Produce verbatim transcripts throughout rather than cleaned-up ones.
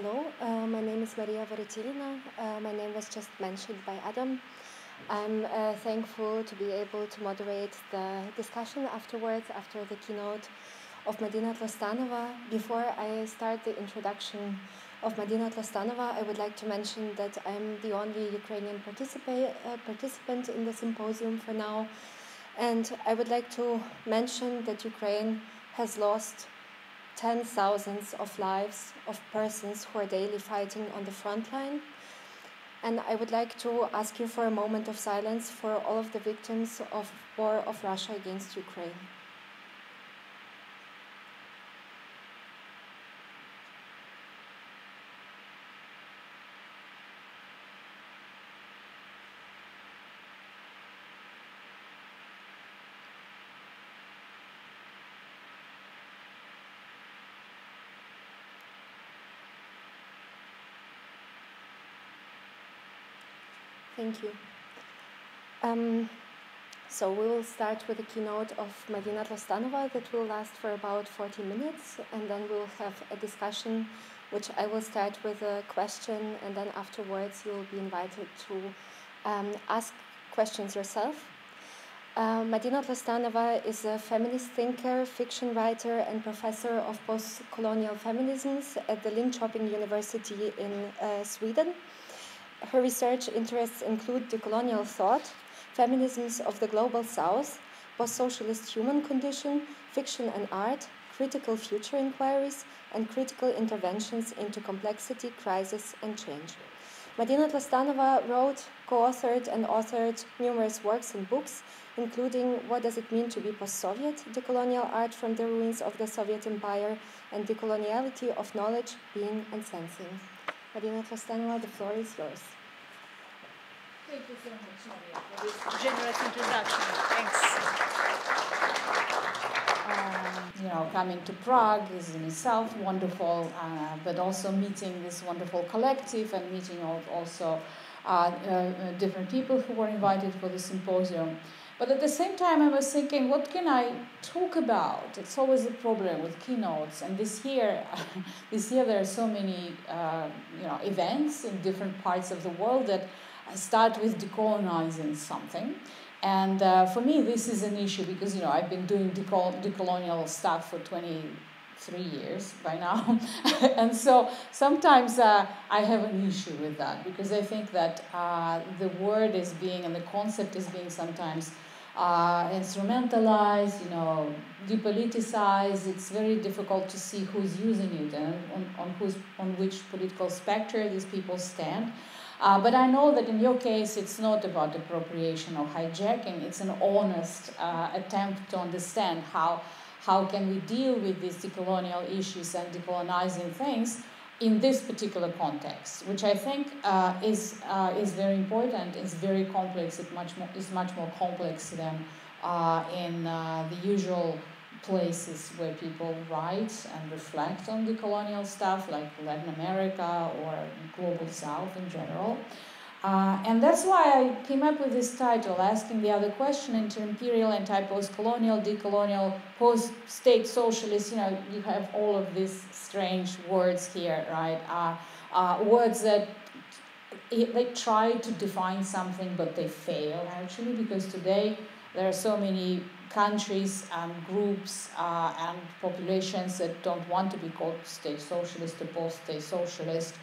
Hello, uh, my name is Maria Vorotilina. Uh, my name was just mentioned by Adam. I'm uh, thankful to be able to moderate the discussion afterwards, after the keynote of Madina Tlostanova. Before I start the introduction of Madina Tlostanova, I would like to mention that I'm the only Ukrainian participa- uh, participant in the symposium for now. And I would like to mention that Ukraine has lost tens of thousands of lives of persons who are daily fighting on the front line. And I would like to ask you for a moment of silence for all of the victims of war of Russia against Ukraine. Thank you. Um, so we will start with a keynote of Madina Tlostanova that will last for about forty minutes, and then we'll have a discussion, which I will start with a question, and then afterwards you will be invited to um, ask questions yourself. Uh, Madina Tlostanova is a feminist thinker, fiction writer, and professor of post-colonial feminisms at the Linköping University in uh, Sweden. Her research interests include decolonial thought, feminisms of the global south, post-socialist human condition, fiction and art, critical future inquiries, and critical interventions into complexity, crisis, and change. Madina Tlostanova wrote, co-authored, and authored numerous works and books, including What Does It Mean to Be Post-Soviet? Decolonial Art from the Ruins of the Soviet Empire, and Decoloniality of Knowledge, Being, and Sensing. Madina Tlostanova, the floor is yours. Thank you so much, Maria, for this generous introduction. Thanks. Um, you know, coming to Prague is in itself wonderful, uh, but also meeting this wonderful collective and meeting all, also uh, uh, different people who were invited for the symposium. But at the same time, I was thinking, what can I talk about? It's always a problem with keynotes. And this year, this year there are so many, uh, you know, events in different parts of the world that I start with decolonizing something. And uh, for me, this is an issue because, you know, I've been doing decol decolonial stuff for twenty-three years by now. And so sometimes uh, I have an issue with that because I think that uh, the word is being and the concept is being sometimes Uh, instrumentalized, you know, depoliticized. It's very difficult to see who's using it and on, on, who's, on which political spectrum these people stand. Uh, but I know that in your case, it's not about appropriation or hijacking. It's an honest uh, attempt to understand how, how can we deal with these decolonial issues and decolonizing things in this particular context, which I think uh, is uh, is very important. It's very complex. It much more is much more complex than uh, in uh, the usual places where people write and reflect on the colonial stuff, like Latin America or Global South in general. Uh, and that's why I came up with this title, asking the other question: inter-imperial, anti-post-colonial, decolonial, post-state socialist. You know, you have all of these strange words here, right? Uh, uh, words that they try to define something, but they fail actually, because today there are so many countries and groups uh, and populations that don't want to be called state socialist or post-state socialist.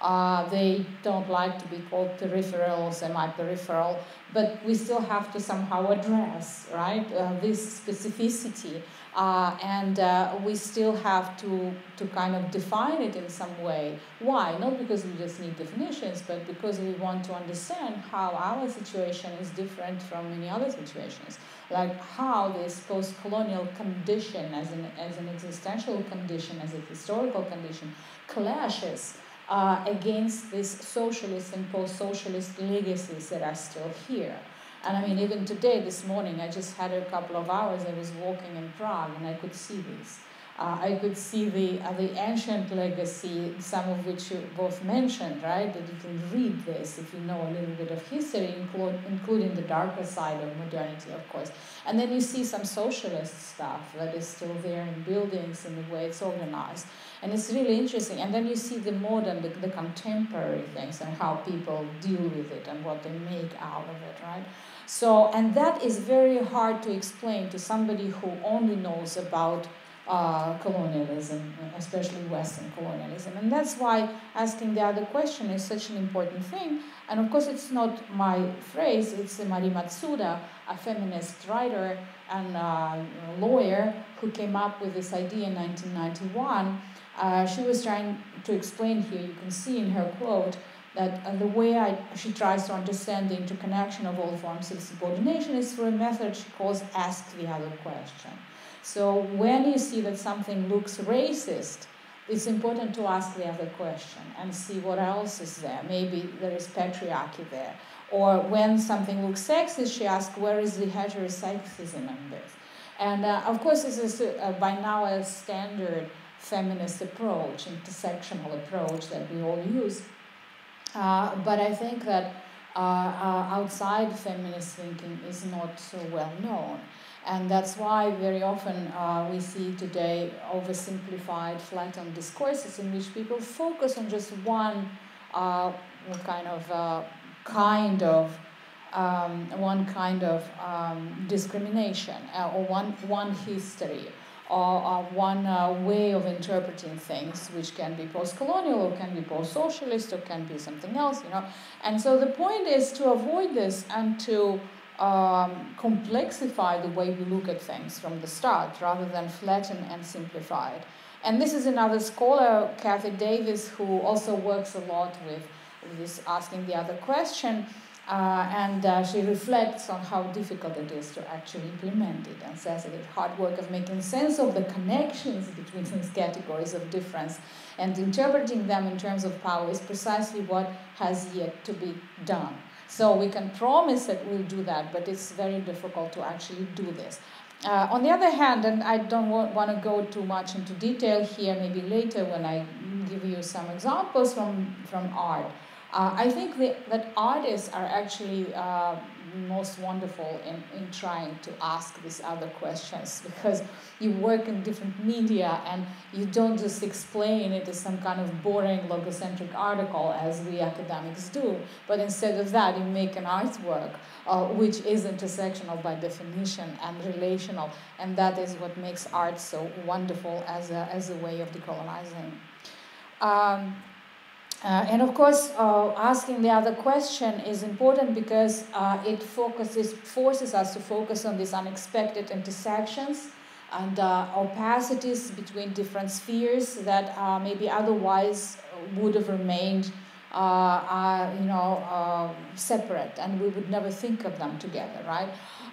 Uh, they don't like to be called peripheral, semi-peripheral, but we still have to somehow address, right, uh, this specificity, uh, and uh, we still have to, to kind of define it in some way. Why? Not because we just need definitions, but because we want to understand how our situation is different from many other situations, like how this post-colonial condition as an, as an existential condition, as a historical condition, clashes Uh, against these socialist and post-socialist legacies that are still here. And I mean, even today, this morning, I just had a couple of hours, I was walking in Prague, and I could see this. Uh, I could see the, uh, the ancient legacy, some of which you both mentioned, right? That you can read this if you know a little bit of history, include, including the darker side of modernity, of course. And then you see some socialist stuff that is still there in buildings and the way it's organized. And it's really interesting. And then you see the modern, the, the contemporary things and how people deal with it and what they make out of it, right? So, and that is very hard to explain to somebody who only knows about Uh, colonialism, especially Western colonialism. And that's why asking the other question is such an important thing. And of course, it's not my phrase, it's Mari Matsuda, a feminist writer and uh, lawyer who came up with this idea in nineteen ninety-one. Uh, she was trying to explain here, you can see in her quote, that uh, the way I, she tries to understand the interconnection of all forms of subordination is through a method she calls ask the other question. So when you see that something looks racist, it's important to ask the other question and see what else is there. Maybe there is patriarchy there. Or when something looks sexist, she asks, where is the heterosexism in this? And uh, of course, this is uh, by now a standard feminist approach, intersectional approach that we all use. Uh, but I think that uh, uh, outside feminist thinking is not so well known. And that's why very often uh, we see today oversimplified, flattened discourses in which people focus on just one uh, kind of uh, kind of um, one kind of um, discrimination uh, or one one history or uh, one uh, way of interpreting things, which can be post-colonial or can be post-socialist or can be something else, you know. And so the point is to avoid this and to Um, complexify the way we look at things from the start rather than flatten and simplify it. And this is another scholar, Kathy Davis, who also works a lot with this asking the other question, uh, and uh, she reflects on how difficult it is to actually implement it and says that it's hard work of making sense of the connections between these categories of difference and interpreting them in terms of power is precisely what has yet to be done. So we can promise that we'll do that, but it's very difficult to actually do this. Uh, on the other hand, and I don't want, want to go too much into detail here, maybe later when I give you some examples from, from art, uh, I think the, that artists are actually uh, most wonderful in, in trying to ask these other questions, because you work in different media and you don't just explain it as some kind of boring logocentric article as we academics do, but instead of that you make an artwork uh, which is intersectional by definition and relational, and that is what makes art so wonderful as a, as a way of decolonizing. Um, Uh, and of course, uh, asking the other question is important because uh, it focuses, forces us to focus on these unexpected intersections and uh, opacities between different spheres that uh, maybe otherwise would have remained uh, uh, you know, uh, separate, and we would never think of them together, right?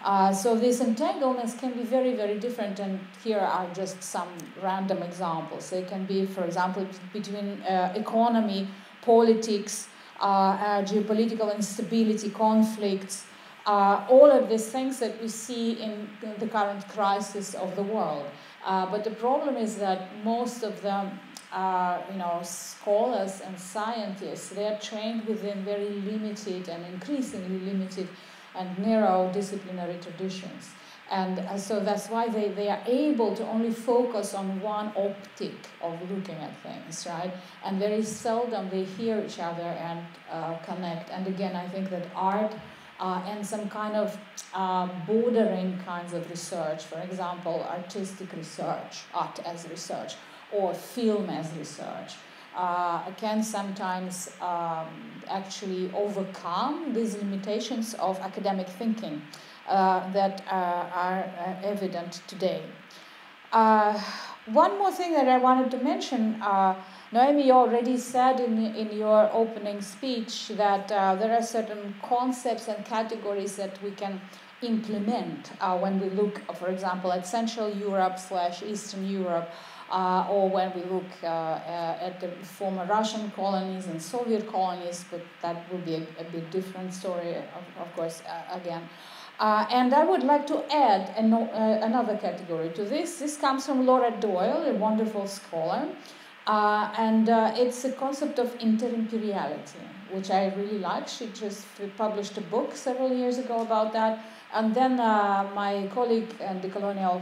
Uh, so these entanglements can be very, very different, and here are just some random examples. They can be, for example, between uh, economy, politics, uh, uh, geopolitical instability, conflicts, uh, all of these things that we see in the current crisis of the world. Uh, but the problem is that most of them, Uh, you know, scholars and scientists, they are trained within very limited and increasingly limited and narrow disciplinary traditions. And uh, so that's why they, they are able to only focus on one optic of looking at things, right? And very seldom they hear each other and uh, connect. And again, I think that art uh, and some kind of uh, bordering kinds of research, for example, artistic research, art as research, or film as research, uh, can sometimes um, actually overcome these limitations of academic thinking uh, that uh, are uh, evident today. Uh, one more thing that I wanted to mention, uh, Noemi, you already said in, in your opening speech that uh, there are certain concepts and categories that we can implement uh, when we look, for example, at Central Europe slash Eastern Europe, uh, or when we look uh, uh, at the former Russian colonies and Soviet colonies, but that would be a, a bit different story, of, of course, uh, again. Uh, and I would like to add an, uh, another category to this. This comes from Laura Doyle, a wonderful scholar, uh, and uh, it's a concept of interimperiality, which I really like. She just published a book several years ago about that. And then uh, my colleague and decolonial,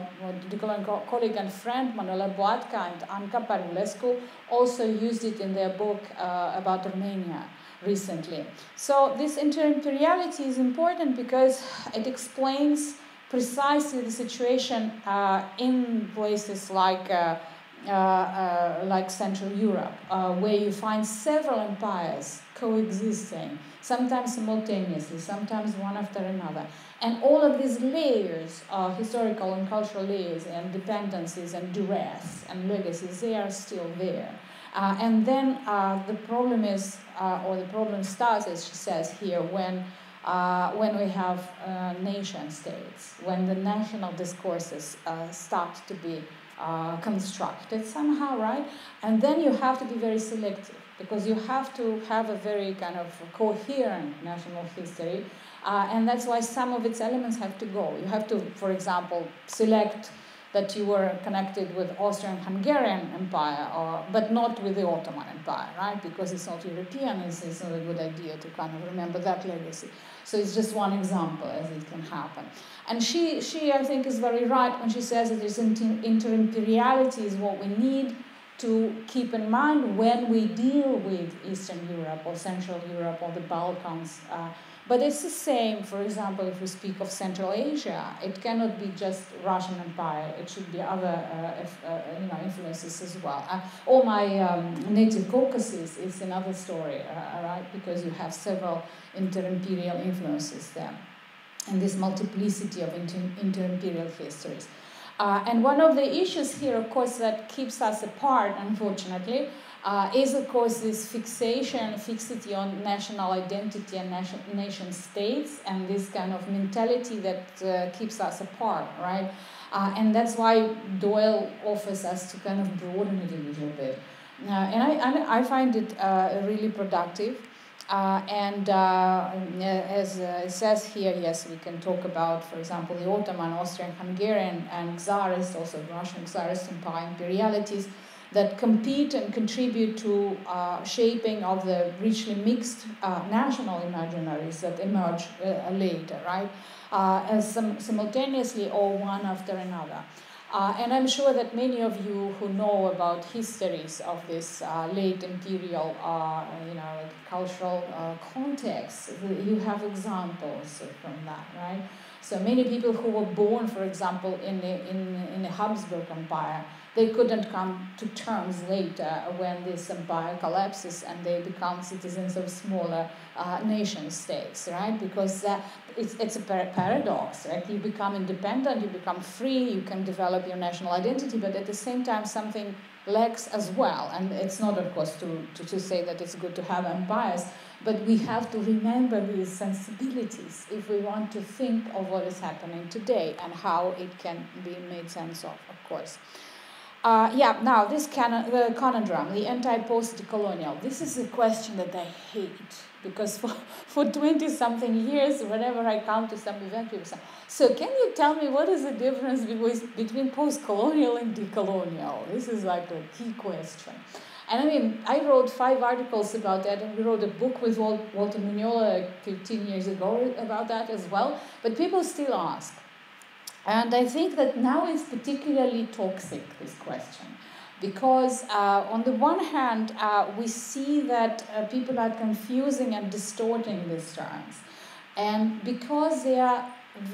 decolonial colleague and friend, Manuela Boadka and Anca Parulescu, also used it in their book uh, about Romania recently. So this interimperiality is important because it explains precisely the situation uh, in places like uh, uh, uh, like Central Europe, uh, where you find several empires coexisting, sometimes simultaneously, sometimes one after another. And all of these layers, uh, historical and cultural layers, and dependencies and duress and legacies, they are still there. Uh, and then uh, the problem is, uh, or the problem starts, as she says here, when, uh, when we have uh, nation states, when the national discourses uh, start to be uh, constructed somehow, right? And then you have to be very selective, because you have to have a very kind of coherent national history. Uh, and that's why some of its elements have to go. You have to, for example, select that you were connected with Austrian-Hungarian Empire, or, but not with the Ottoman Empire, right? Because it's not European, it's, it's not a good idea to kind of remember that legacy. So it's just one example as it can happen. And she, she I think, is very right when she says that this inter-imperiality is what we need to keep in mind when we deal with Eastern Europe or Central Europe or the Balkans. Uh, But it's the same, for example, if we speak of Central Asia, it cannot be just Russian Empire. It should be other uh, if, uh, you know, influences as well. Uh, or my um, native Caucasus is another story, uh, right? Because you have several inter-imperial influences there, and this multiplicity of inter-imperial histories. Uh, and one of the issues here, of course, that keeps us apart, unfortunately, Uh, is, of course, this fixation, fixity on national identity and nation, nation states, and this kind of mentality that uh, keeps us apart, right? Uh, and that's why Doyle offers us to kind of broaden it a little bit. Uh, and I, I find it uh, really productive. Uh, and uh, as uh, it says here, yes, we can talk about, for example, the Ottoman, Austrian, Hungarian, and Tsarist, also Russian Tsarist Empire imperialities, that compete and contribute to uh, shaping of the richly mixed uh, national imaginaries that emerge uh, later, right? Uh, as some, simultaneously or one after another. Uh, and I'm sure that many of you who know about histories of this uh, late imperial, uh, you know, like cultural uh, context, you have examples from that, right? So many people who were born, for example, in the, in, in the Habsburg Empire, they couldn't come to terms later when this empire collapses and they become citizens of smaller uh, nation states, right? Because uh, it's, it's a par paradox, right? You become independent, you become free, you can develop your national identity, but at the same time something lacks as well. And it's not, of course, to, to, to say that it's good to have empires, but we have to remember these sensibilities if we want to think of what is happening today and how it can be made sense of, of course. Uh, yeah, now this can, the conundrum, the anti-post-colonial, this is a question that I hate, because for for twenty-something years, whenever I come to some event, people say, so can you tell me what is the difference between, between post-colonial and decolonial? This is like a key question. And I mean, I wrote five articles about that, and we wrote a book with Walter Mignolo fifteen years ago about that as well, but people still ask. And I think that now it's particularly toxic, this question, because uh, on the one hand, uh, we see that uh, people are confusing and distorting these terms. And because they are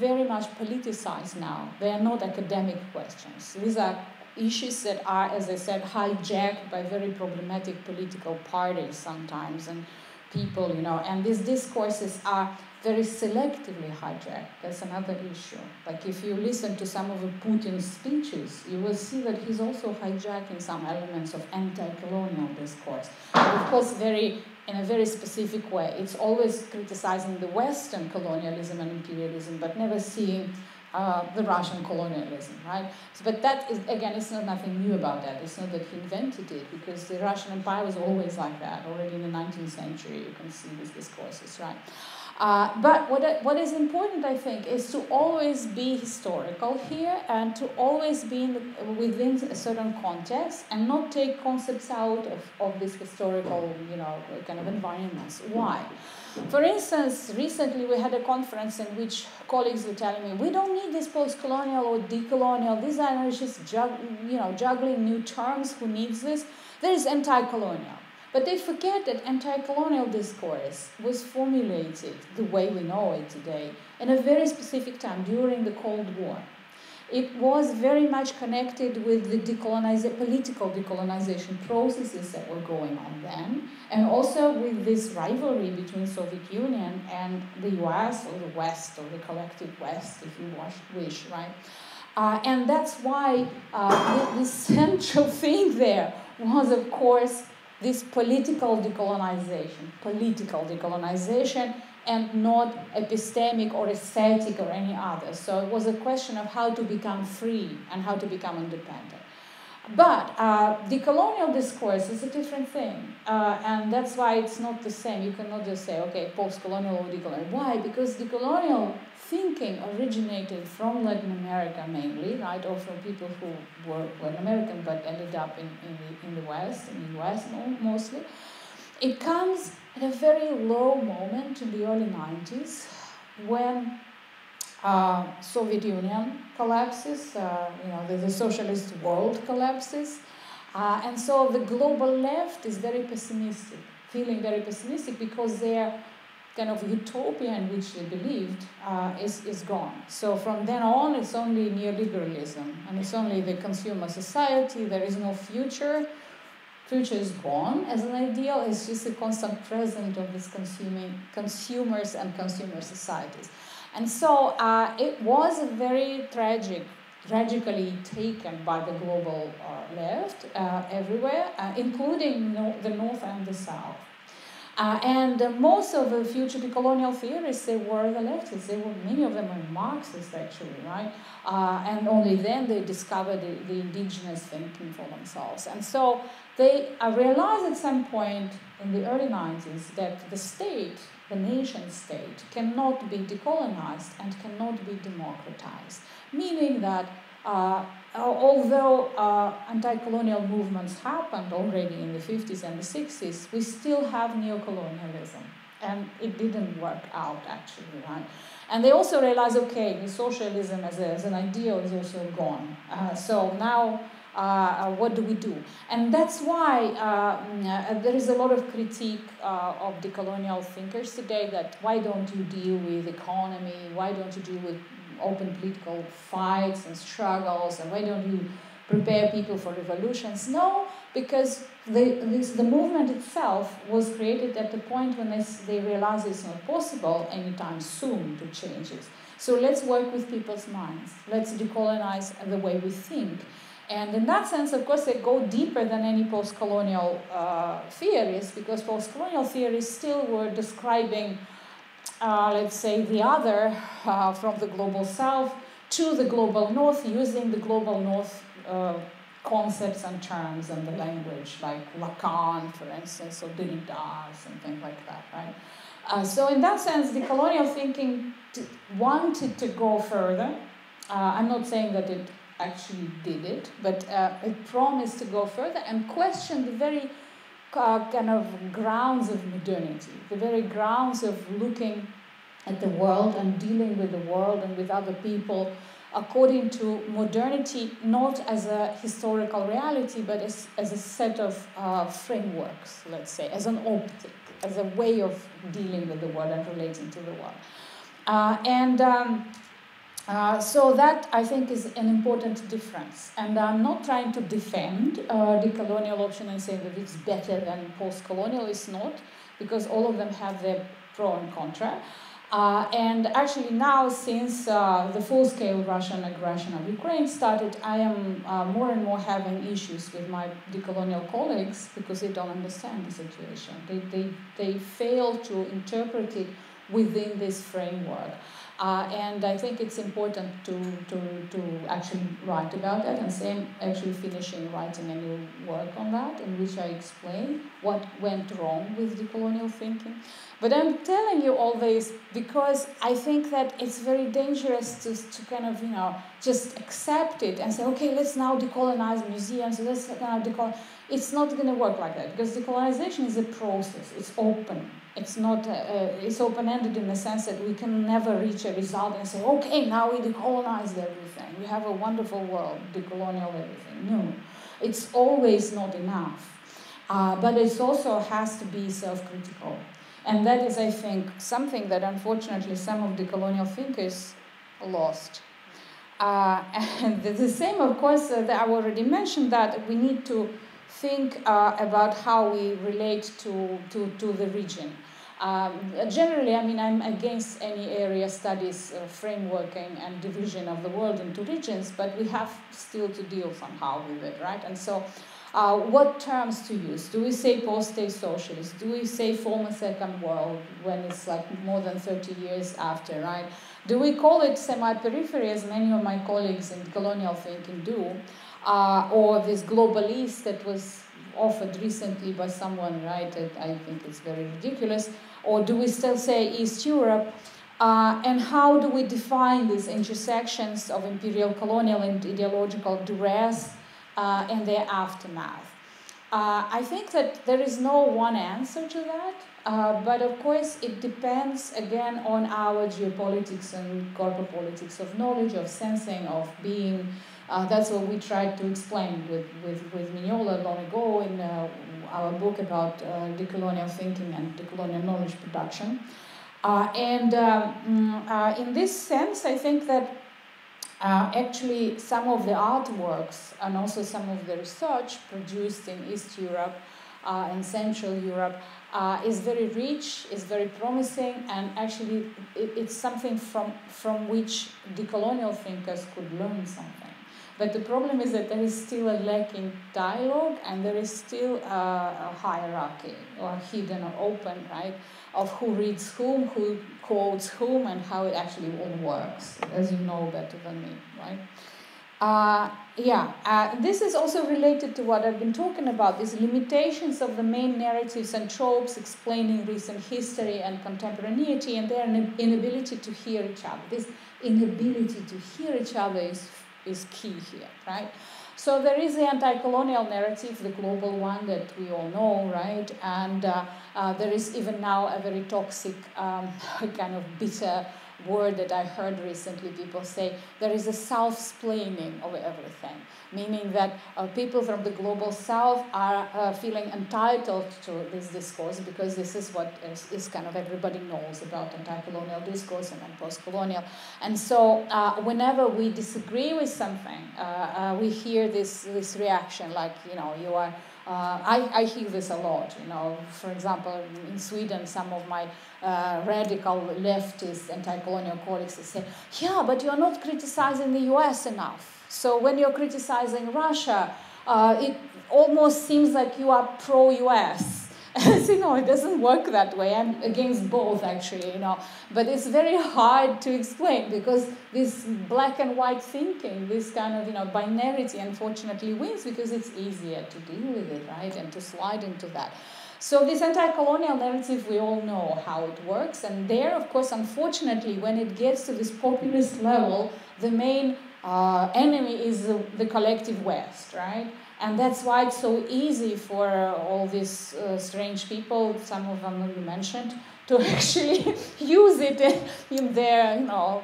very much politicized now, they are not academic questions. These are issues that are, as I said, hijacked by very problematic political parties sometimes, and people, you know, and these discourses are very selectively hijacked. That's another issue. Like if you listen to some of Putin's speeches, you will see that he's also hijacking some elements of anti-colonial discourse. But of course, very in a very specific way. It's always criticizing the Western colonialism and imperialism, but never seeing uh, the Russian colonialism, right? So, but that is, again, it's not nothing new about that. It's not that he invented it, because the Russian Empire was always like that. Already in the nineteenth century, you can see these discourses, right? Uh, but what, what is important, I think, is to always be historical here and to always be in the, within a certain context and not take concepts out of, of this historical, you know, kind of environments. Why? For instance, recently we had a conference in which colleagues were telling me, we don't need this post-colonial or decolonial, these are just jug, you know, juggling new terms, who needs this? There is anti-colonial. But they forget that anti-colonial discourse was formulated the way we know it today in a very specific time during the Cold War. It was very much connected with the decolonization, political decolonization processes that were going on then, and also with this rivalry between Soviet Union and the U S or the West or the collective West, if you wish, right? Uh, and that's why uh, the, the central thing there was, of course, this political decolonization, political decolonization, and not epistemic or aesthetic or any other. So it was a question of how to become free and how to become independent. But uh, decolonial discourse is a different thing, uh, and that's why it's not the same. You cannot just say, okay, post-colonial or decolonial. Why? Because decolonial thinking originated from Latin America mainly, right, or from people who were Latin American but ended up in, in, the, in the West, in the U S mostly. It comes at a very low moment in the early nineties when Uh, Soviet Union collapses, uh, you know, the, the socialist world collapses, uh, and so the global left is very pessimistic, feeling very pessimistic because their kind of utopia in which they believed uh, is, is gone. So from then on, it's only neoliberalism, and it's only the consumer society, there is no future. Future is gone as an ideal, it's just a constant present of these consuming consumers and consumer societies. And so uh, it was a very tragic, tragically taken by the global uh, left uh, everywhere, uh, including no, the North and the South. Uh, and uh, most of the future decolonial theorists, they were the leftists. They were, many of them were Marxists, actually, right? Uh, and only then they discovered the, the indigenous thinking for themselves. And so they uh, realized at some point in the early nineties that the state, the nation state, cannot be decolonized and cannot be democratized, meaning that uh, although uh, anti-colonial movements happened already in the fifties and the sixties, we still have neocolonialism, and it didn't work out, actually, right? And they also realized, okay, socialism as, a, as an ideal is also gone, uh, so now Uh, what do we do? And that's why uh, there is a lot of critique uh, of decolonial thinkers today that why don't you deal with economy? Why don't you deal with open political fights and struggles? And why don't you prepare people for revolutions? No, because the, this, the movement itself was created at the point when they, they realized it's not possible anytime soon to change it. So let's work with people's minds. Let's decolonize the way we think. And in that sense, of course, they go deeper than any post-colonial uh, theories, because post-colonial theories still were describing, uh, let's say, the other uh, from the global south to the global north, using the global north uh, concepts and terms and the language, like Lacan, for instance, or Derrida, something like that, right? Uh, so in that sense, the colonial thinking wanted to go further. Uh, I'm not saying that it actually did it, but uh, it promised to go further and question the very uh, kind of grounds of modernity, the very grounds of looking at the world and dealing with the world and with other people according to modernity, not as a historical reality, but as, as a set of uh, frameworks, let's say, as an optic, as a way of dealing with the world and relating to the world. Uh, and um, Uh, so that, I think, is an important difference. And I'm not trying to defend uh, the colonial option and say that it's better than post-colonial. It's not, because all of them have their pro and contra. Uh, and actually now, since uh, the full-scale Russian aggression of Ukraine started, I am uh, more and more having issues with my decolonial colleagues because they don't understand the situation. They, they, they fail to interpret it within this framework. Uh, and I think it's important to, to, to actually write about that, and say I'm actually finishing writing a new work on that, in which I explain what went wrong with decolonial thinking. But I'm telling you all this because I think that it's very dangerous to, to kind of, you know, just accept it and say, okay, let's now decolonize museums, let's now decolonize. It's not going to work like that, because decolonization is a process, it's open. It's not, uh, it's open-ended in the sense that we can never reach a result and say, okay, now we decolonized everything. We have a wonderful world, decolonial everything. No, it's always not enough. Uh, but it also has to be self-critical. And that is, I think, something that unfortunately some of the decolonial thinkers lost. Uh, and the same, of course, uh, that I already mentioned that we need to think uh, about how we relate to, to, to the region. Um, generally, I mean, I'm against any area studies uh, framework and, and division of the world into regions, but we have still to deal somehow with it, right? And so uh, what terms to use? Do we say post-state socialist? Do we say former second world when it's like more than thirty years after, right? Do we call it semi-periphery, as many of my colleagues in colonial thinking do? Uh, or this globalist that was offered recently by someone, right? I think it's very ridiculous. Or do we still say East Europe? Uh, and how do we define these intersections of imperial, colonial, and ideological duress uh, and their aftermath? Uh, I think that there is no one answer to that, uh, but of course it depends again on our geopolitics and corporate politics of knowledge, of sensing, of being. Uh, that's what we tried to explain with, with, with Mignola long ago in uh, our book about uh, decolonial thinking and decolonial knowledge production. Uh, and um, uh, in this sense, I think that uh, actually some of the artworks and also some of the research produced in East Europe uh, and Central Europe uh, is very rich, is very promising, and actually it, it's something from, from which decolonial thinkers could learn something. But the problem is that there is still a lack in dialogue, and there is still a, a hierarchy, or hidden or open, right, of who reads whom, who quotes whom, and how it actually all works, as you know better than me, right? Uh, yeah, uh, this is also related to what I've been talking about, these limitations of the main narratives and tropes explaining recent history and contemporaneity, and their inability to hear each other. This inability to hear each other is is key here, right? So there is the anti-colonial narrative, the global one that we all know, right? And uh, uh, there is even now a very toxic, um, kind of bitter word that I heard recently people say, there is a self-splaining of everything, meaning that uh, people from the global south are uh, feeling entitled to this discourse because this is what is, is kind of everybody knows about anti-colonial discourse and post-colonial. And so uh, whenever we disagree with something, uh, uh, we hear this, this reaction like, you know, you are... Uh, I, I hear this a lot, you know, for example, in Sweden, some of my uh, radical leftist anti-colonial colleagues say, yeah, but you're not criticizing the U S enough. So when you're criticizing Russia, uh, it almost seems like you are pro-U S. So, you know, it doesn't work that way. I'm against both, actually, you know. But it's very hard to explain because this black and white thinking, this kind of, you know, binarity, unfortunately, wins because it's easier to deal with it, right, and to slide into that. So this anti-colonial narrative, we all know how it works. And there, of course, unfortunately, when it gets to this populist level, the main uh, enemy is the, the collective West, right? And that's why it's so easy for uh, all these uh, strange people, some of them you mentioned, to actually use it in their, you know,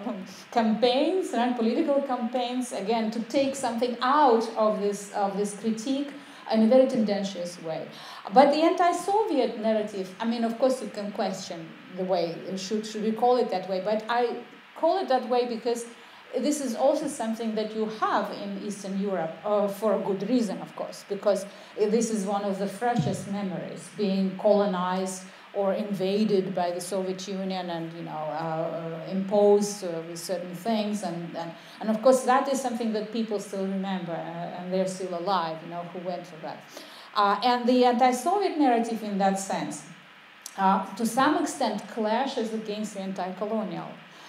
campaigns, right? Political campaigns, again, to take something out of this, of this critique in a very tendentious way. But the anti-Soviet narrative, I mean, of course, you can question the way, should, should we call it that way? But I call it that way because this is also something that you have in Eastern Europe, uh, for a good reason, of course, because this is one of the freshest memories, being colonized or invaded by the Soviet Union and, you know, uh, imposed uh, with certain things. And, and, and, of course, that is something that people still remember, uh, and they're still alive, you know, who went for that. Uh, and the anti-Soviet narrative in that sense uh, to some extent clashes against the anti-colonial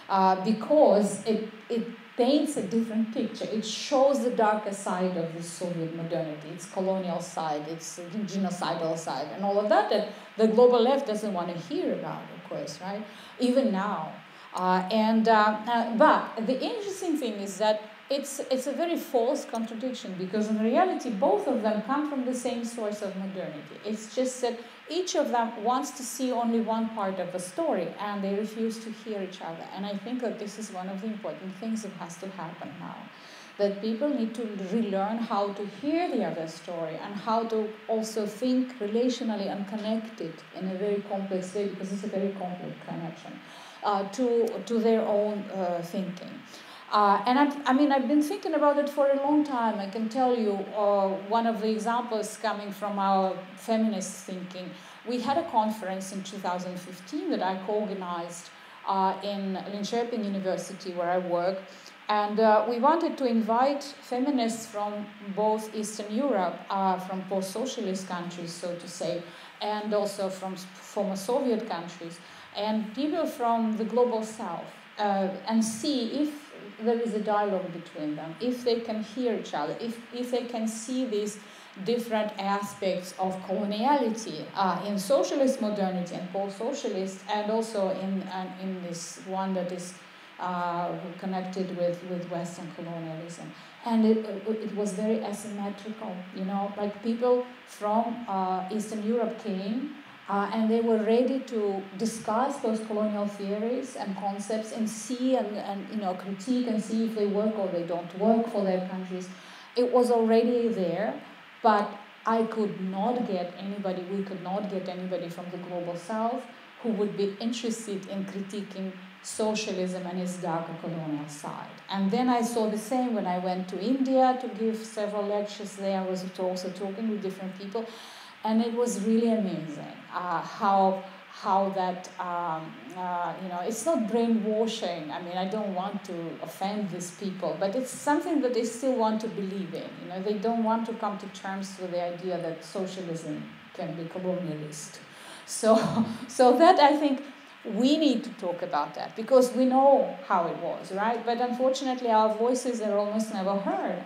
uh, because it, it paints a different picture. It shows the darker side of the Soviet modernity, its colonial side, its genocidal side, and all of that that the global left doesn't want to hear about, of course, right? Even now. Uh, and, uh, uh, but the interesting thing is that it's, it's a very false contradiction, because in reality both of them come from the same source of modernity. It's just that each of them wants to see only one part of the story and they refuse to hear each other. And I think that this is one of the important things that has to happen now, that people need to relearn how to hear the other story and how to also think relationally and connect it in a very complex way, because it's a very complex connection. Uh, to, to their own uh, thinking. Uh, and I, I mean, I've been thinking about it for a long time. I can tell you uh, one of the examples coming from our feminist thinking. We had a conference in two thousand fifteen that I co-organized uh, in Linköping University, where I work. And uh, we wanted to invite feminists from both Eastern Europe, uh, from post-socialist countries, so to say, and also from former Soviet countries, and people from the global south, uh, and see if there is a dialogue between them, if they can hear each other, if, if they can see these different aspects of coloniality uh, in socialist modernity and post-socialist, and also in, uh, in this one that is uh, connected with, with Western colonialism. And it, it was very asymmetrical, you know, like people from uh, Eastern Europe came, Uh, and they were ready to discuss post-colonial theories and concepts and see and, and you know, critique and see if they work or they don't work for their countries. It was already there, but I could not get anybody, we could not get anybody from the global south who would be interested in critiquing socialism and its darker colonial side. And then I saw the same when I went to India to give several lectures there. I was also talking with different people. And it was really amazing uh, how how that um, uh, you know, it's not brainwashing. I mean, I don't want to offend these people, but it's something that they still want to believe in. You know, they don't want to come to terms with the idea that socialism can be colonialist. So so that, I think, we need to talk about that, because we know how it was, right? But unfortunately, our voices are almost never heard.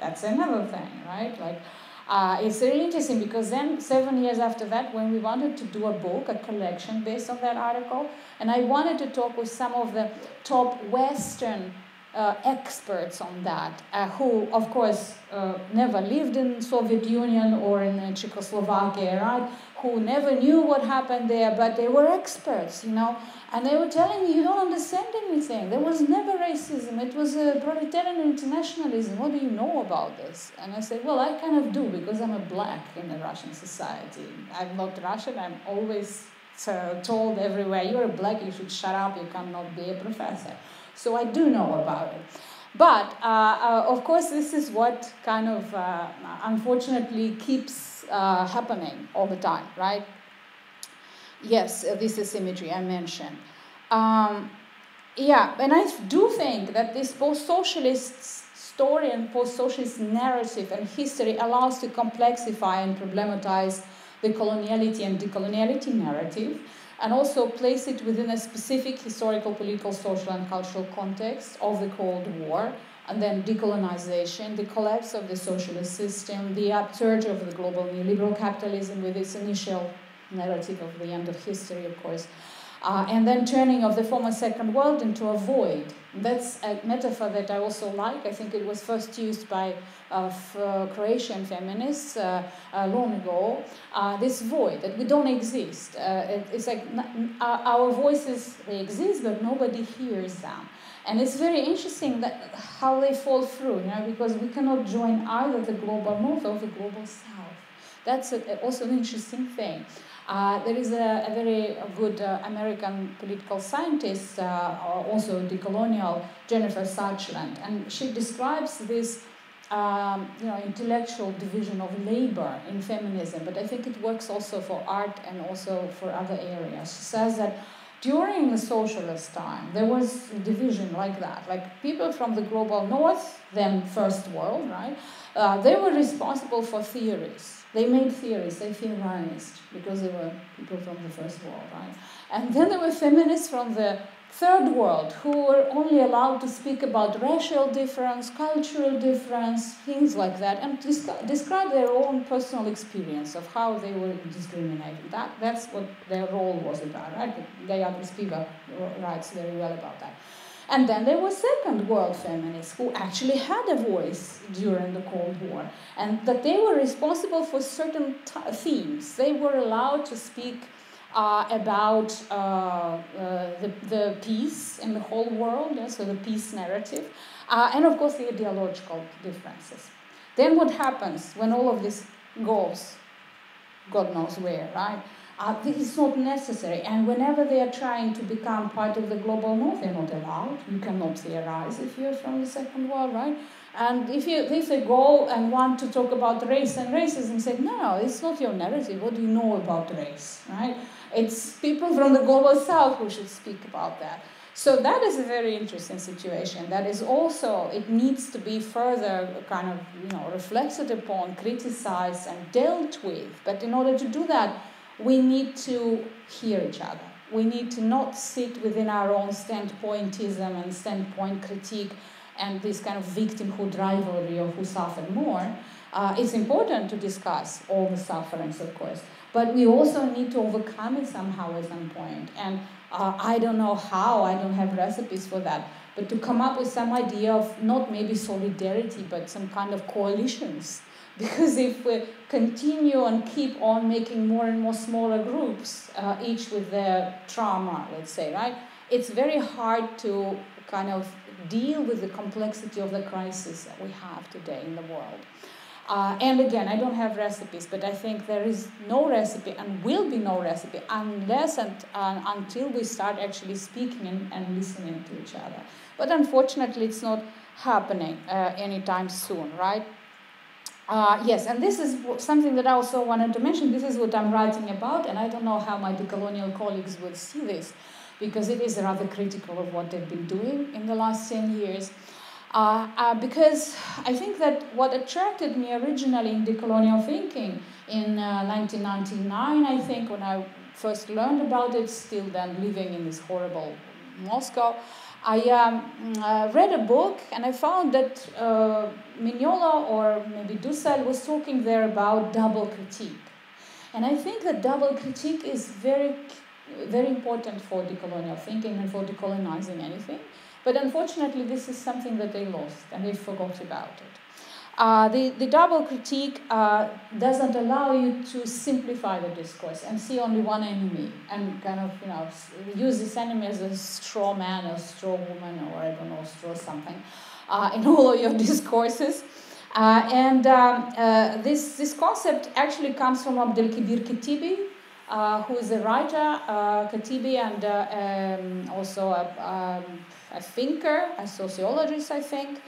That's another thing, right? Like. Uh, it's really interesting, because then seven years after that, when we wanted to do a book, a collection based on that article, and I wanted to talk with some of the top Western uh, experts on that, uh, who, of course, uh, never lived in Soviet Union or in uh, Czechoslovakia, right? Who never knew what happened there, but they were experts, you know, and they were telling me, you don't understand anything. There was never racism. It was a proletarian internationalism. What do you know about this? And I said, well, I kind of do, because I'm a black in the Russian society. I'm not Russian. I'm always uh, told everywhere, you're a black, you should shut up, you cannot be a professor. So I do know about it. But, uh, uh, of course, this is what kind of, uh, unfortunately, keeps uh, happening all the time, right? Yes, uh, this is imagery I mentioned. Um, yeah, and I do think that this post-socialist story and post-socialist narrative and history allows to complexify and problematize the coloniality and decoloniality narrative, and also place it within a specific historical, political, social, and cultural context of the Cold War, and then decolonization, the collapse of the socialist system, the upsurge of the global neoliberal capitalism with its initial narrative of the end of history, of course, uh, and then turning of the former Second World into a void. That's a metaphor that I also like. I think it was first used by uh, uh, Croatian feminists uh, uh, long ago. Uh, this void, that we don't exist. Uh, it, it's like our voices, they exist, but nobody hears them. And it's very interesting that how they fall through, you know, because we cannot join either the global north or the global south. That's a, also an interesting thing. Uh, there is a, a very good uh, American political scientist, uh, also decolonial, Jennifer Suchland, and she describes this um, you know, intellectual division of labor in feminism, but I think it works also for art and also for other areas. She says that during the socialist time, there was a division like that. Like people from the global north, then first world, right? Uh, they were responsible for theories. They made theories, they theorized, because they were people from the first world, right? And then there were feminists from the third world who were only allowed to speak about racial difference, cultural difference, things like that, and descri describe their own personal experience of how they were discriminated. That, that's what their role was about, right? Gayatri Spivak writes very well about that. And then there were second world feminists who actually had a voice during the Cold War, and that they were responsible for certain themes. They were allowed to speak uh, about uh, uh, the, the peace in the whole world, yeah, so the peace narrative, uh, and of course the ideological differences. Then what happens when all of this goes, God knows where, right? Uh, it's not necessary, and whenever they are trying to become part of the global north, they're not allowed. You cannot theorize if you're from the second world, right? And if you if they go and want to talk about race and racism, say, no, it's not your narrative. What do you know about race, right? It's people from the global south who should speak about that. So that is a very interesting situation. That is also, it needs to be further kind of, you know, reflected upon, criticized, and dealt with. But in order to do that, we need to hear each other. We need to not sit within our own standpointism and standpoint critique and this kind of victimhood rivalry of who suffered more. Uh, it's important to discuss all the sufferings, of course, but we also need to overcome it somehow at some point. And uh, I don't know how, I don't have recipes for that, but to come up with some idea of not maybe solidarity, but some kind of coalitions. Because if we continue and keep on making more and more smaller groups, uh, each with their trauma, let's say, right, it's very hard to kind of deal with the complexity of the crisis that we have today in the world. Uh, and again, I don't have recipes, but I think there is no recipe and will be no recipe unless and uh, until we start actually speaking and, and listening to each other. But unfortunately, it's not happening uh, anytime soon, right? Uh, yes, and this is something that I also wanted to mention. This is what I'm writing about, and I don't know how my decolonial colleagues will see this, because it is rather critical of what they've been doing in the last ten years. Uh, uh, because I think that what attracted me originally in decolonial thinking in uh, nineteen ninety-nine, I think, when I first learned about it, still then living in this horrible Moscow, I um, uh, read a book, and I found that uh, Mignolo or maybe Dussel was talking there about double critique. And I think that double critique is very, very important for decolonial thinking and for decolonizing anything. But unfortunately, this is something that they lost, and they forgot about it. Uh, the, the double critique uh, doesn't allow you to simplify the discourse and see only one enemy and kind of, you know, use this enemy as a straw man or straw woman or, I don't know, straw something uh, in all of your discourses. Uh, and um, uh, this, this concept actually comes from Abdelkibir Khatibi, uh, who is a writer, uh, Khatibi, and uh, um, also a, um, a thinker, a sociologist, I think.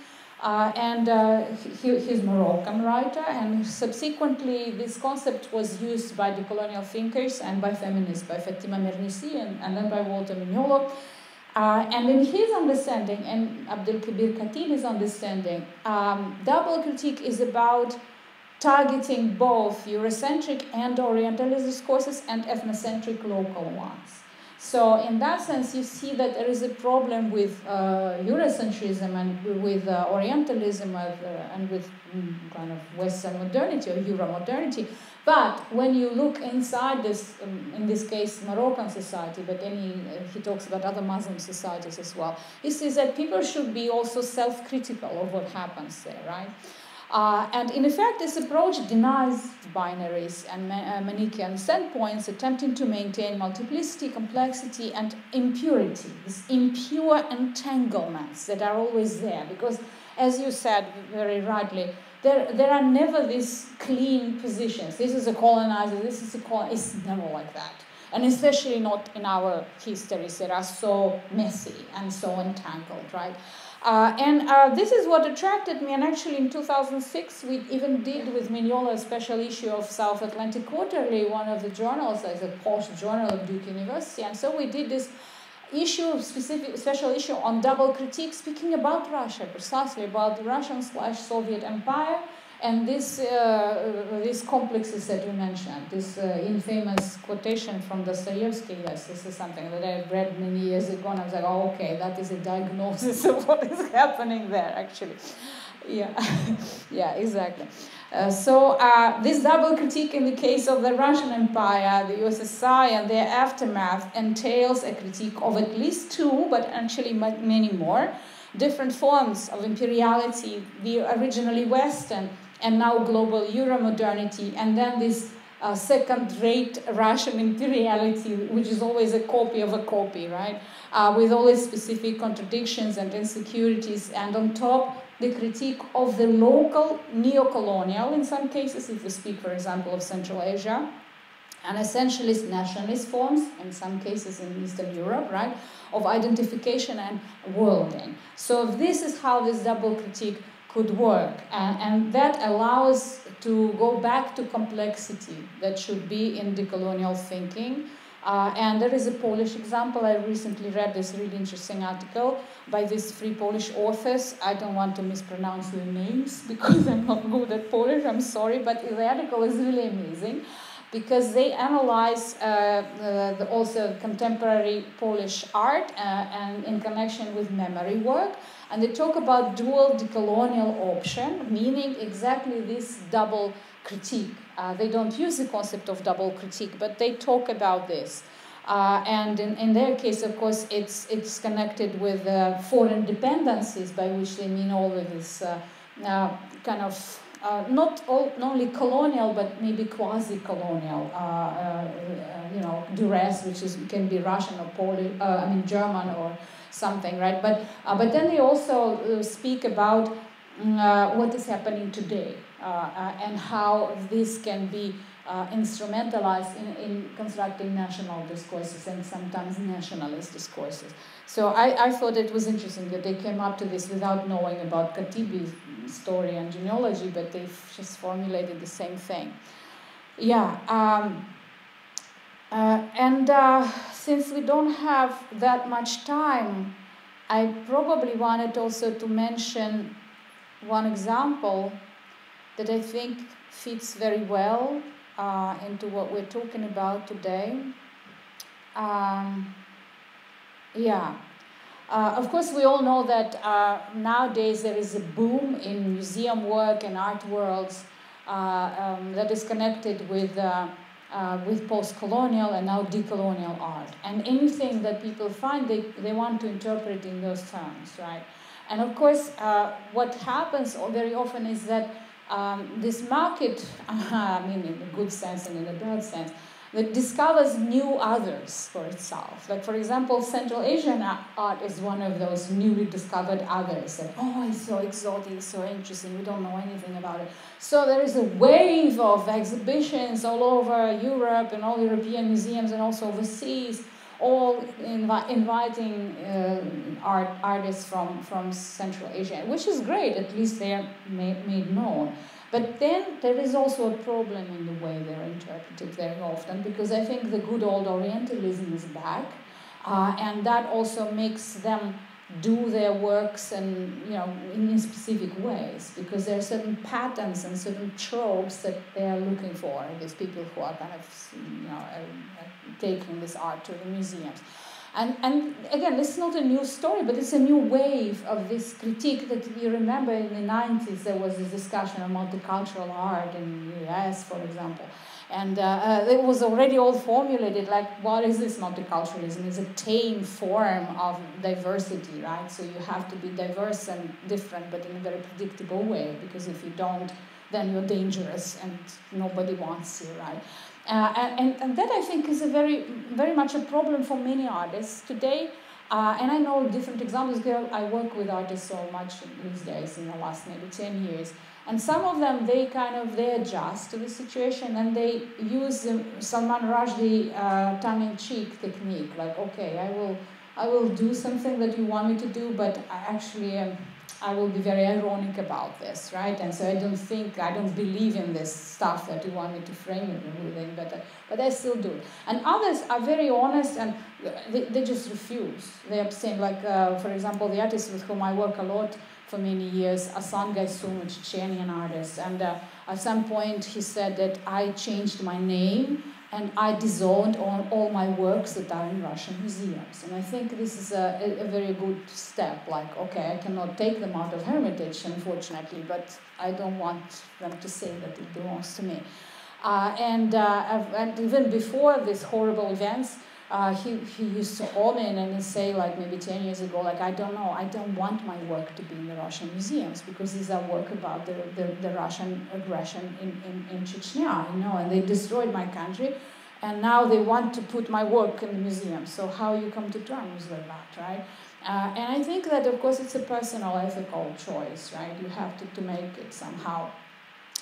Uh, and uh, he, he's a Moroccan writer, and subsequently this concept was used by decolonial thinkers and by feminists, by Fatima Mernissi and, and then by Walter Mignolo. Uh, and in his understanding, and Abdelkibir Khatibi's understanding, um, double critique is about targeting both Eurocentric and Orientalist discourses and ethnocentric local ones. So in that sense, you see that there is a problem with uh, Eurocentrism and with uh, Orientalism and, uh, and with mm, kind of Western modernity or Euro-modernity. But when you look inside this, um, in this case, Moroccan society, but any, uh, he talks about other Muslim societies as well, he says that people should be also self-critical of what happens there, right? Uh, and in effect, this approach denies binaries and uh, Manichaean standpoints, attempting to maintain multiplicity, complexity, and impurity, these impure entanglements that are always there. Because, as you said very rightly, there, there are never these clean positions. This is a colonizer, this is a colonizer. It's never like that. And especially not in our histories that are so messy and so entangled, right? Uh, and uh, this is what attracted me, and actually in two thousand six we even did with Mignolo a special issue of South Atlantic Quarterly, one of the journals, as a posh journal of Duke University, and so we did this issue, specific special issue on double critique, speaking about Russia, precisely about the Russian slash Soviet empire, and this uh, these complexes that you mentioned, this uh, infamous quotation from Dostoevsky. Yes, this is something that I read many years ago, and I was like, oh, okay, that is a diagnosis of what is happening there, actually. Yeah, yeah, exactly. Uh, so uh, this double critique in the case of the Russian Empire, the U S S R, and their aftermath entails a critique of at least two, but actually many more, different forms of imperiality, the originally Western and now global Euro-modernity, and then this uh, second-rate Russian imperiality, which is always a copy of a copy, right? Uh, with all its specific contradictions and insecurities, and on top, the critique of the local neocolonial, in some cases, if we speak, for example, of Central Asia, and essentialist nationalist forms, in some cases in Eastern Europe, right, of identification and worlding. So this is how this double critique could work, and, and that allows to go back to complexity that should be in decolonial thinking. Uh, and there is a Polish example. I recently read this really interesting article by these three Polish authors. I don't want to mispronounce their names because I'm not good at Polish, I'm sorry, but the article is really amazing because they analyze uh, uh, the also contemporary Polish art uh, and in connection with memory work. And they talk about dual decolonial option, meaning exactly this double critique. Uh, they don't use the concept of double critique, but they talk about this. Uh, and in, in their case, of course, it's, it's connected with uh, foreign dependencies, by which they mean all of this uh, uh, kind of, uh, not, all, not only colonial, but maybe quasi-colonial, uh, uh, you know, duress, which is, can be Russian or Polish, uh, I mean, German or something, right? But, uh, but then they also uh, speak about uh, what is happening today. Uh, uh, and how this can be uh, instrumentalized in, in constructing national discourses and sometimes nationalist discourses. So I, I thought it was interesting that they came up to this without knowing about Khatibi's story and genealogy, but they just formulated the same thing. Yeah, um, uh, and uh, since we don't have that much time, I probably wanted also to mention one example that I think fits very well uh, into what we're talking about today. Um, yeah, uh, of course we all know that uh, nowadays there is a boom in museum work and art worlds uh, um, that is connected with, uh, uh, with post-colonial and now decolonial art. And anything that people find, they, they want to interpret in those terms, right? And of course, uh, what happens very often is that Um, this market, uh, I mean in a good sense and in a bad sense, that discovers new others for itself. Like, for example, Central Asian art is one of those newly discovered others that, oh, it's so exotic, so interesting, we don't know anything about it. So there is a wave of exhibitions all over Europe and all European museums and also overseas, all invi inviting uh, art artists from, from Central Asia, which is great, at least they are made, made known. But then there is also a problem in the way they're interpreted very often, because I think the good old Orientalism is back, uh, and that also makes them do their works and, you know, in specific ways, because there are certain patterns and certain tropes that they are looking for, these people who are kind of, you know, taking this art to the museums. And, and again, this is not a new story, but it's a new wave of this critique that you remember in the nineties, there was this discussion of multicultural art in the U S, for example. And uh, uh, it was already all formulated, like, what is this multiculturalism? It's a tame form of diversity, right? So you have to be diverse and different, but in a very predictable way, because if you don't, then you're dangerous and nobody wants you, right? Uh, and, and that, I think, is a very, very much a problem for many artists today. Uh, and I know different examples. I work with artists so much these days in the last maybe ten years. And some of them, they kind of, they adjust to the situation and they use the Salman Rushdie uh, tongue-in-cheek technique. Like, okay, I will I will do something that you want me to do, but I actually um, I will be very ironic about this, right? And so I don't think, I don't believe in this stuff that you want me to frame it within, but, but I still do it. And others are very honest and they, they just refuse. They abstain, like, uh, for example, the artist with whom I work a lot for many years, Asan Gaisumov, Chechenian artist. And uh, at some point he said that I changed my name and I disowned all, all my works that are in Russian museums. And I think this is a, a very good step, like, okay, I cannot take them out of Hermitage, unfortunately, but I don't want them to say that it belongs to me. Uh, and, uh, and even before these horrible events, uh, he, he used to call me and say, like, maybe ten years ago, like, I don't know, I don't want my work to be in the Russian museums, because these are work about the, the, the Russian aggression in, in, in Chechnya, you know, and they destroyed my country, and now they want to put my work in the museum. So how you come to terms with that, right? Uh, and I think that, of course, it's a personal ethical choice, right? You have to, to make it somehow.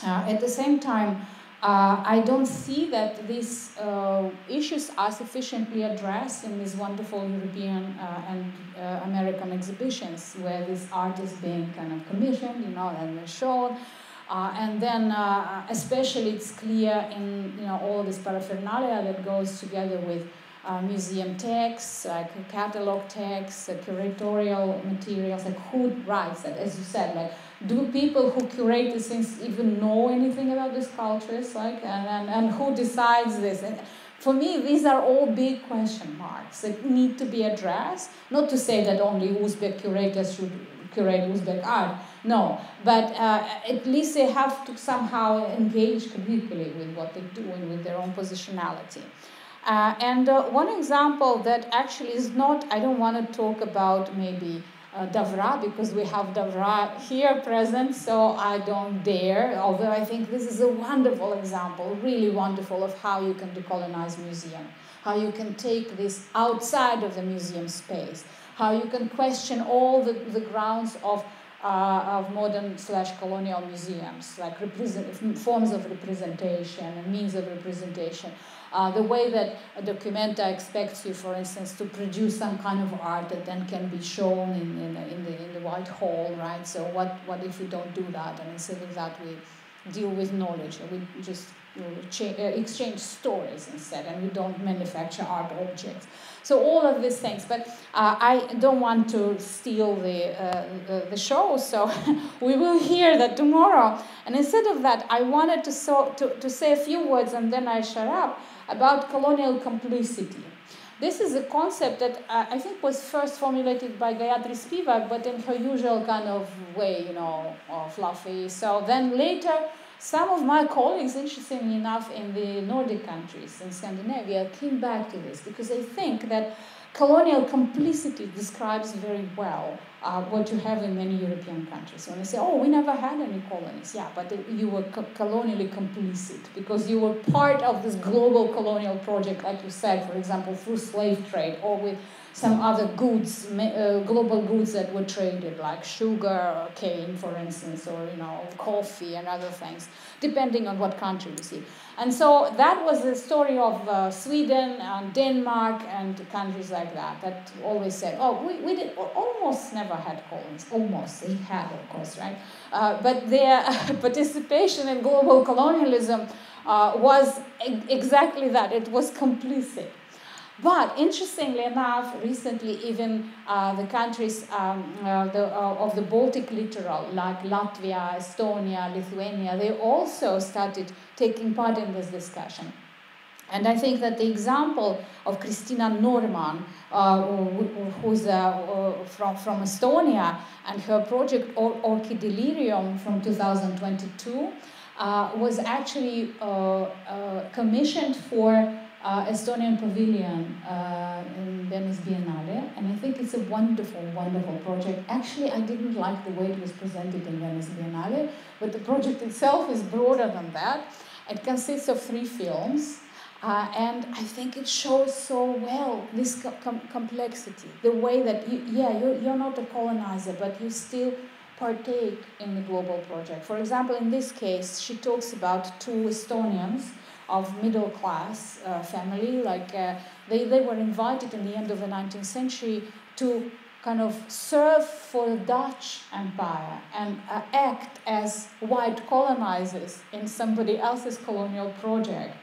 Uh, at the same time, Uh, I don't see that these uh, issues are sufficiently addressed in these wonderful European uh, and uh, American exhibitions, where this art is being kind of commissioned, you know, and shown. Uh, and then, uh, especially, it's clear in, you know, all this paraphernalia that goes together with uh, museum texts, like catalog texts, uh, curatorial materials. Like, who writes that? As you said, like, do people who curate these things even know anything about these cultures? Like, and, and, and who decides this? And for me, these are all big question marks that need to be addressed. Not to say that only Uzbek curators should curate Uzbek art. No, but uh, at least they have to somehow engage communally with what they do and with their own positionality. Uh, and uh, one example that actually is not, I don't want to talk about maybe Uh, Davra, because we have Davra here present, so I don't dare, although I think this is a wonderful example, really wonderful, of how you can decolonize museum, how you can take this outside of the museum space, how you can question all the, the grounds of, uh, of modern slash colonial museums, like represent, forms of representation and means of representation. Uh, the way that a documenta expects you, for instance, to produce some kind of art that then can be shown in, in, in, the, in the White Hall, right? So what, what if we don't do that? And instead of that, we deal with knowledge, and we just, you know, change, uh, exchange stories instead, and we don't manufacture art objects. So all of these things, but uh, I don't want to steal the, uh, the, the show, so we will hear that tomorrow. And instead of that, I wanted to, so, to, to say a few words, and then I shut up, about colonial complicity. This is a concept that uh, I think was first formulated by Gayatri Spivak, but in her usual kind of way, you know, uh, fluffy. So then later, some of my colleagues, interestingly enough, in the Nordic countries, in Scandinavia, came back to this, because I think that colonial complicity describes very well uh, what you have in many European countries. When they say, oh, we never had any colonies. Yeah, but you were co colonially complicit, because you were part of this global colonial project, like you said, for example, through slave trade or with some other goods, uh, global goods that were traded, like sugar or cane, for instance, or, you know, coffee and other things, depending on what country you see. And so that was the story of uh, Sweden and Denmark and countries like that, that always said, oh, we, we did, almost never had colonies. Almost, they had, of course, right? Uh, but their participation in global colonialism uh, was e exactly that. It was complicit. But interestingly enough, recently even uh, the countries um, uh, the, uh, of the Baltic littoral, like Latvia, Estonia, Lithuania, they also started taking part in this discussion. And I think that the example of Christina Norman, uh, who's uh, from, from Estonia, and her project Or Orchidelirium from two thousand twenty-two uh, was actually uh, uh, commissioned for Uh, Estonian Pavilion uh, in Venice Biennale, and I think it's a wonderful, wonderful project. Actually, I didn't like the way it was presented in Venice Biennale, but the project itself is broader than that. It consists of three films, uh, and I think it shows so well this co com complexity, the way that, you, yeah, you're, you're not a colonizer, but you still partake in the global project. For example, in this case, she talks about two Estonians of middle class uh, family, like uh, They, they were invited in the end of the nineteenth century to kind of serve for the Dutch Empire and uh, act as white colonizers in somebody else's colonial project.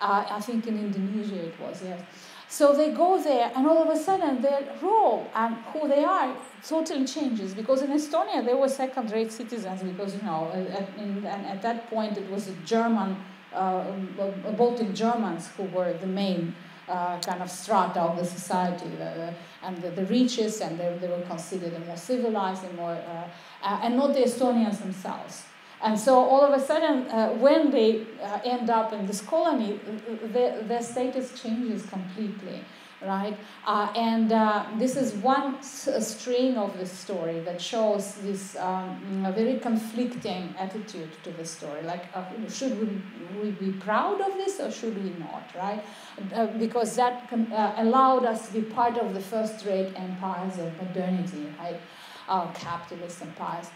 Uh, I think in Indonesia it was, yes. So they go there, and all of a sudden their role and who they are totally changes, because in Estonia they were second-rate citizens, because, you know, at, in, and at that point it was German, uh, Baltic Germans who were the main Uh, kind of strata of the society, the, and the, the richest, and they, they were considered the more civilized and more, uh, uh, and not the Estonians themselves. And so all of a sudden, uh, when they uh, end up in this colony, their, their status changes completely, right? Uh, and uh, this is one strain of the story that shows this um, very conflicting attitude to the story. Like, uh, should we, we be proud of this, or should we not, right? Uh, because that uh, allowed us to be part of the first-rate empires of modernity, right? Our capitalist empires.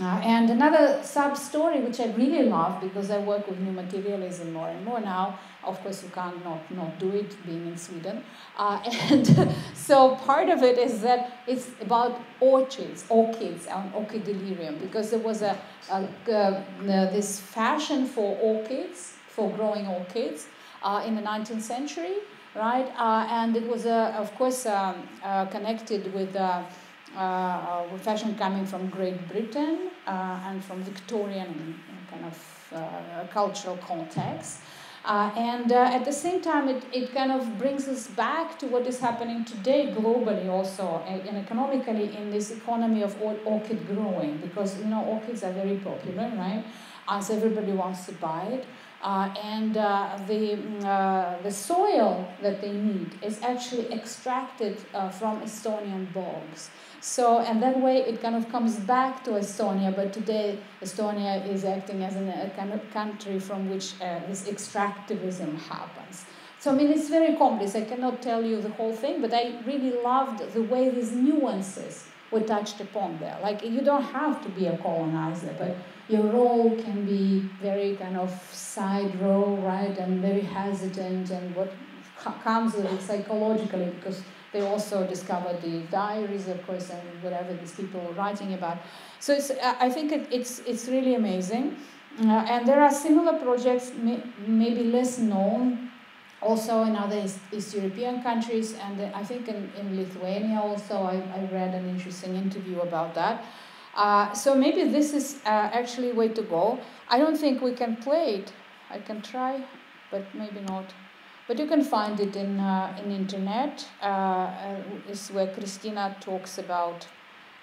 Uh, and another sub-story, which I really love, because I work with new materialism more and more now. Of course, you can't not, not do it, being in Sweden. Uh, and so part of it is that it's about orchids, orchids, and orchidelirium, because there was a, a uh, this fashion for orchids, for growing orchids, Uh, in the nineteenth century, right? Uh, and it was, uh, of course, um, uh, connected with uh, uh, fashion coming from Great Britain uh, and from Victorian kind of uh, cultural context. Uh, and uh, at the same time, it, it kind of brings us back to what is happening today globally also, and, and economically, in this economy of or orchid growing, because, you know, orchids are very popular, right? As everybody wants to buy it. Uh, and uh, the, uh, the soil that they need is actually extracted uh, from Estonian bogs. So, and that way it kind of comes back to Estonia, but today Estonia is acting as an, a kind of country from which uh, this extractivism happens. So, I mean, it's very complex. I cannot tell you the whole thing, but I really loved the way these nuances were touched upon there. Like, you don't have to be a colonizer, but your role can be very kind of side role, right, and very hesitant, and what comes with it psychologically, because they also discovered the diaries, of course, and whatever these people were writing about. So it's, I think it, it's, it's really amazing. Uh, and there are similar projects, may, maybe less known, also in other East, East European countries, and I think in, in Lithuania also, I, I read an interesting interview about that. Uh, so maybe this is uh, actually a way to go. I don't think we can play it. I can try, but maybe not. But you can find it in uh, in internet. Uh, is where Christina talks about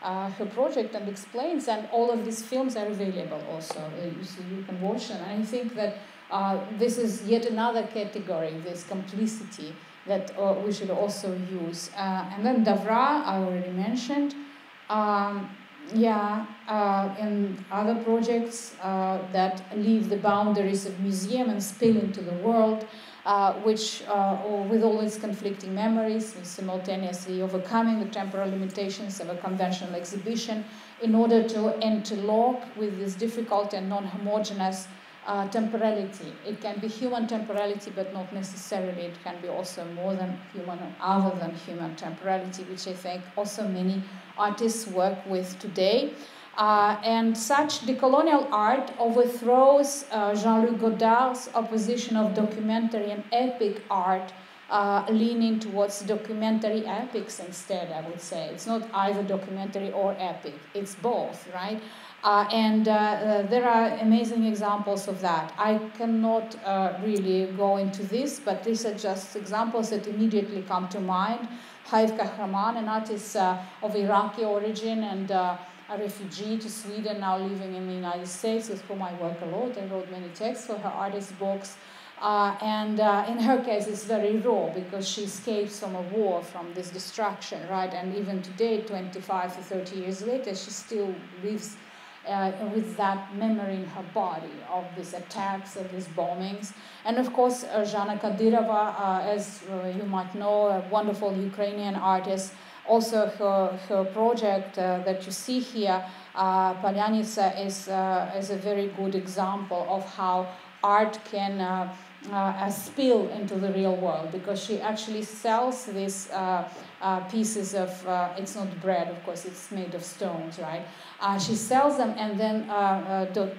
uh, her project and explains, and all of these films are available also. Uh, so you can watch them. And I think that uh, this is yet another category, this complicity, that uh, we should also use. Uh, and then Davra, I already mentioned. Um, Yeah, uh, and other projects uh, that leave the boundaries of museum and spill into the world, uh, which, uh, or with all its conflicting memories, and simultaneously overcoming the temporal limitations of a conventional exhibition in order to interlock with this difficult and non-homogeneous uh, temporality. It can be human temporality, but not necessarily. It can be also more than human or other than human temporality, which I think also many artists work with today. Uh, and such decolonial art overthrows uh, Jean-Luc Godard's opposition of documentary and epic art, uh, leaning towards documentary epics instead, I would say. It's not either documentary or epic, it's both, right? Uh, and uh, uh, there are amazing examples of that. I cannot uh, really go into this, but these are just examples that immediately come to mind. Hayv Kahraman, an artist uh, of Iraqi origin and uh, a refugee to Sweden, now living in the United States, with whom I work a lot. I wrote many texts for her artist books. Uh, and uh, in her case, it's very raw, because she escapes from a war, from this destruction, right? And even today, twenty-five to thirty years later, she still lives Uh, with that memory in her body of these attacks, of these bombings. And of course, Arzana Kadirova, uh, as uh, you might know, a wonderful Ukrainian artist. Also, her, her project uh, that you see here, uh, Palyanica, is, uh, is a very good example of how art can uh, Uh, a spill into the real world, because she actually sells these uh, uh, pieces of, uh, it's not bread, of course, it's made of stones, right? Uh, she sells them and then uh, uh, do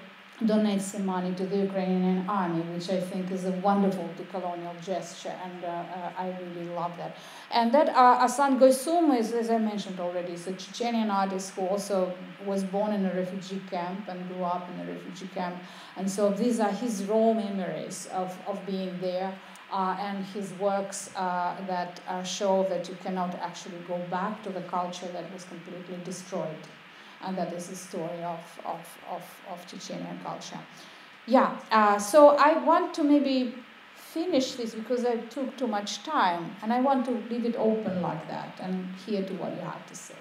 donates some money to the Ukrainian army, which I think is a wonderful decolonial gesture, and uh, uh, I really love that. And that uh, Asan Gaisumov is, as I mentioned already, is a Chechenian artist who also was born in a refugee camp and grew up in a refugee camp. And so these are his raw memories of, of being there, uh, and his works uh, that uh, show that you cannot actually go back to the culture that was completely destroyed. And that is the story of, of, of, of Chechenian culture. Yeah, uh, so I want to maybe finish this because I took too much time, and I want to leave it open like that and hear to what you have to say.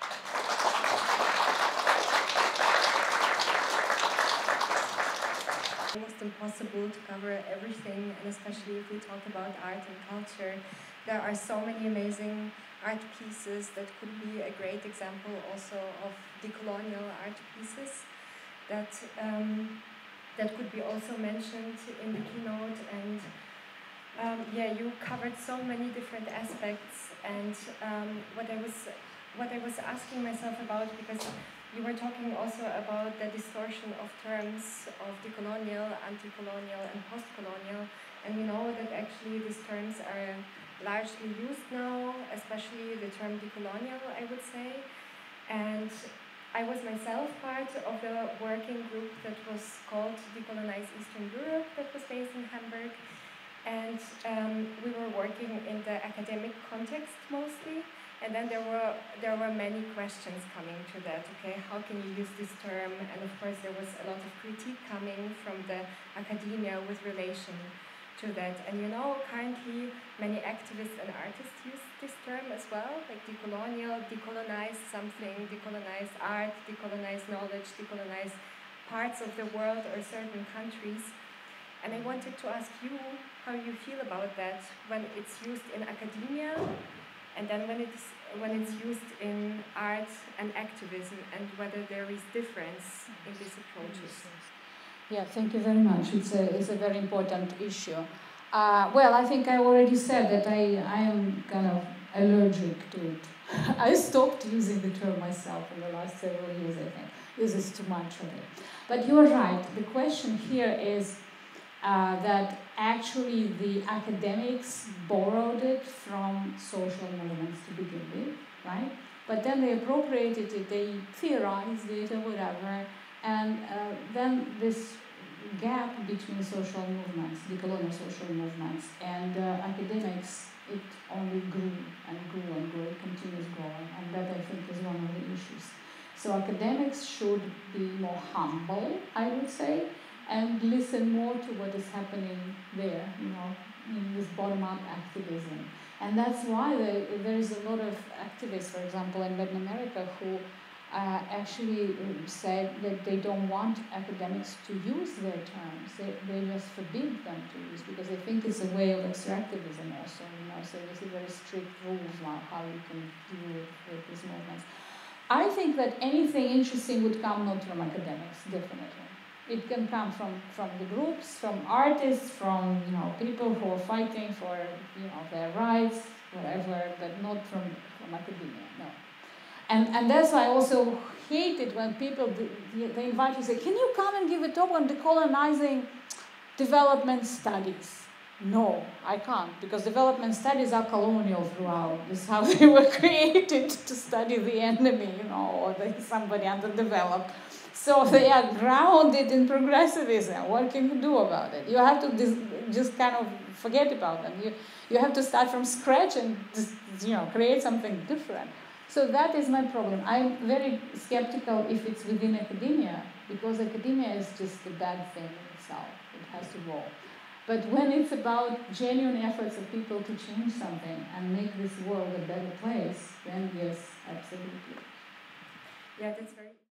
Thank you. It's almost impossible to cover everything, and especially if we talk about art and culture. There are so many amazing art pieces that could be a great example also of decolonial art pieces that um, that could be also mentioned in the keynote. And um, yeah, you covered so many different aspects. And um, what I was what I was asking myself about, because you were talking also about the distortion of terms of decolonial, anti-colonial, and post-colonial, and we know that actually these terms are largely used now, especially the term decolonial, I would say. And I was myself part of the working group that was called Decolonize Eastern Europe, that was based in Hamburg. And um, we were working in the academic context mostly. And then there were, there were many questions coming to that, okay, how can you use this term? And of course there was a lot of critique coming from the academia with relation to that. And you know, currently many activists and artists use this term as well, like decolonial, decolonize something, decolonize art, decolonize knowledge, decolonize parts of the world or certain countries. And I wanted to ask you how you feel about that when it's used in academia, and then when it's, when it's used in art and activism, and whether there is difference in these approaches. Yeah, thank you very much. It's a, it's a very important issue. Uh, well, I think I already said that I, I am kind of allergic to it. I stopped using the term myself in the last several years, I think. Uses too much of it. But you're right. The question here is uh, that actually the academics borrowed it from social movements to begin with, right? But then they appropriated it, they theorized it or whatever. And uh, then this gap between social movements, decolonial social movements, and uh, academics, it only grew and grew and grew, it continues growing, and that I think is one of the issues. So academics should be more humble, I would say, and listen more to what is happening there, you know, in this bottom-up activism. And that's why there, there is a lot of activists, for example, in Latin America, who Uh, actually said that they don't want academics to use their terms. They, they just forbid them to use, because they think it's a way of extractivism also. You know, so there's very strict rules now how you can deal with these movements. I think that anything interesting would come not from academics, definitely. It can come from, from the groups, from artists, from you know people who are fighting for you know their rights, whatever, but not from, from academia, no. And, and that's why I also hate it when people, they invite you say, can you come and give a talk on decolonizing development studies? No, I can't, because development studies are colonial throughout. It's how they were created, to study the enemy, you know, or somebody underdeveloped. So they are grounded in progressivism. What can you do about it? You have to just kind of forget about them. You, you have to start from scratch and just, you know, create something different. So that is my problem. I'm very skeptical if it's within academia, because academia is just a bad thing in itself. It has to go. But when it's about genuine efforts of people to change something and make this world a better place, then yes, absolutely. Yeah, that's very...